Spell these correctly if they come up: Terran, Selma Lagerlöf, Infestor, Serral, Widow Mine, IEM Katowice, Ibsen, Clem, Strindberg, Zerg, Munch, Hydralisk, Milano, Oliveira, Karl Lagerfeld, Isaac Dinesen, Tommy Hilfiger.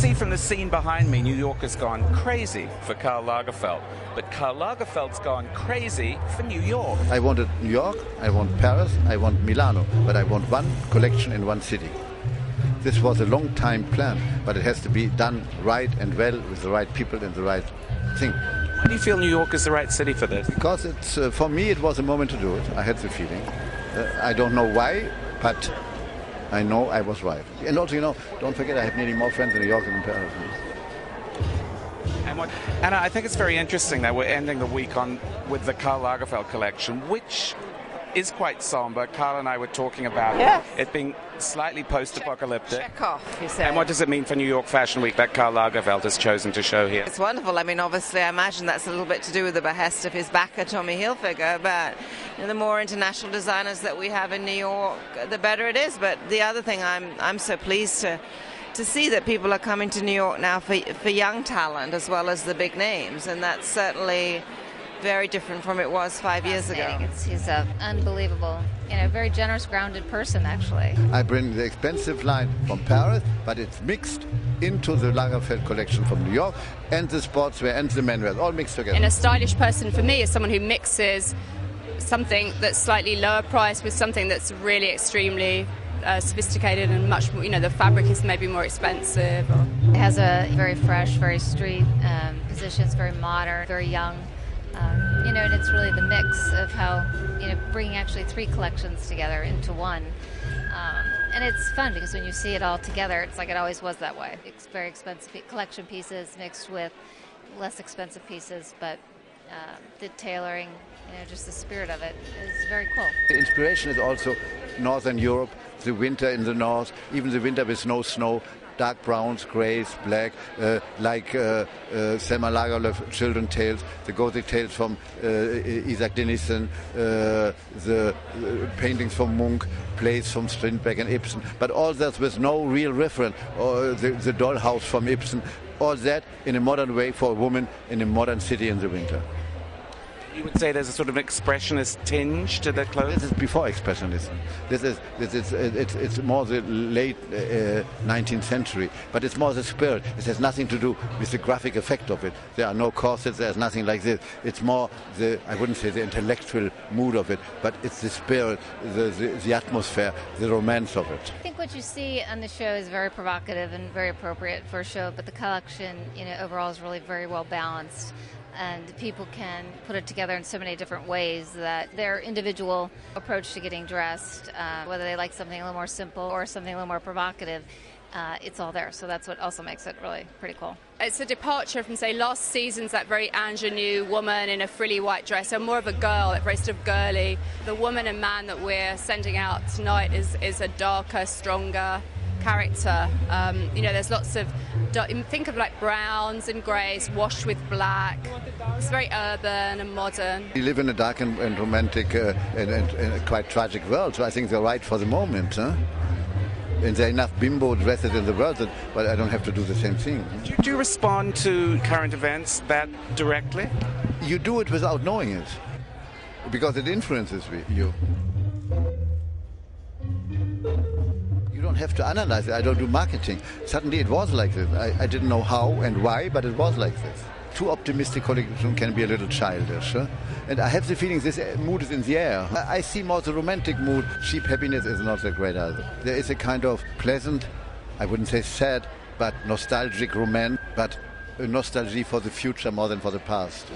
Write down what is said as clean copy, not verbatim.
see from the scene behind me, New York has gone crazy for Karl Lagerfeld. But Karl Lagerfeld's gone crazy for New York. I wanted New York, I want Paris, I want Milano, but I want one collection in one city. This was a long time plan, but it has to be done right and well with the right people and the right thing. Why do you feel New York is the right city for this? Because it's, for me it was a moment to do it. I had the feeling. I don't know why, but I know I was right. And also, you know, don't forget I have nearly more friends in New York than in Paris. And I think it's very interesting that we're ending the week with the Karl Lagerfeld collection, which is quite somber. Karl and I were talking about it being slightly post-apocalyptic. Check off, you say. And what does it mean for New York Fashion Week that Karl Lagerfeld has chosen to show here? It's wonderful. I mean, obviously, I imagine that's a little bit to do with the behest of his backer, Tommy Hilfiger, but you know, the more international designers that we have in New York, the better it is. But the other thing, I'm so pleased to see that people are coming to New York now for young talent as well as the big names, and that's certainly very different from it was 5 years ago. He's an unbelievable, you know, very generous, grounded person, actually. I bring the expensive line from Paris, but it's mixed into the Lagerfeld collection from New York, and the sportswear and the men's wear, all mixed together. And a stylish person for me is someone who mixes something that's slightly lower priced with something that's really extremely sophisticated and much more, you know, the fabric is maybe more expensive. It has a very fresh, very street position, it's very modern, very young. You know, and it's really the mix of how, you know, bringing actually three collections together into one. And it's fun because when you see it all together, it's like it always was that way. It's very expensive collection pieces mixed with less expensive pieces, but the tailoring, you know, just the spirit of it is very cool. The inspiration is also Northern Europe, the winter in the north, even the winter with no snow. Dark browns, grays, black, like Selma Lagerlöf, children tales, the Gothic tales from Isaac Dinesen, the paintings from Munch, plays from Strindberg and Ibsen, but all that with no real reference, or the dollhouse from Ibsen, all that in a modern way for a woman in a modern city in the winter. You would say there's a sort of expressionist tinge to the clothes? This is before expressionism. It's more the late 19th century, but it's more the spirit. It has nothing to do with the graphic effect of it. There are no corsets, there's nothing like this. It's more the, I wouldn't say the intellectual mood of it, but it's the spirit, the atmosphere, the romance of it. I think what you see on the show is very provocative and very appropriate for a show, but the collection, you know, overall is really very well balanced. And people can put it together in so many different ways that their individual approach to getting dressed, whether they like something a little more simple or something a little more provocative, it's all there. So that's what also makes it really pretty cool. It's a departure from, say, last season's that very ingenue woman in a frilly white dress. I'm more of a girl, that very sort of girly. The woman and man that we're sending out tonight is a darker, stronger character. You know, there's lots of, think of like browns and greys washed with black. It's very urban and modern. We live in a dark and romantic and quite tragic world, so I think they're right for the moment, huh? And there are enough bimbo dresses in the world, but I don't have to do the same thing. Do you respond to current events that directly? You do it without knowing it, because it influences you. I don't have to analyze it. I don't do marketing. Suddenly it was like this. I didn't know how and why, but it was like this. Too optimistic collection can be a little childish. Huh? And I have the feeling this mood is in the air. I see more the romantic mood. Cheap happiness is not that great either. There is a kind of pleasant, I wouldn't say sad, but nostalgic romance, but a nostalgia for the future more than for the past.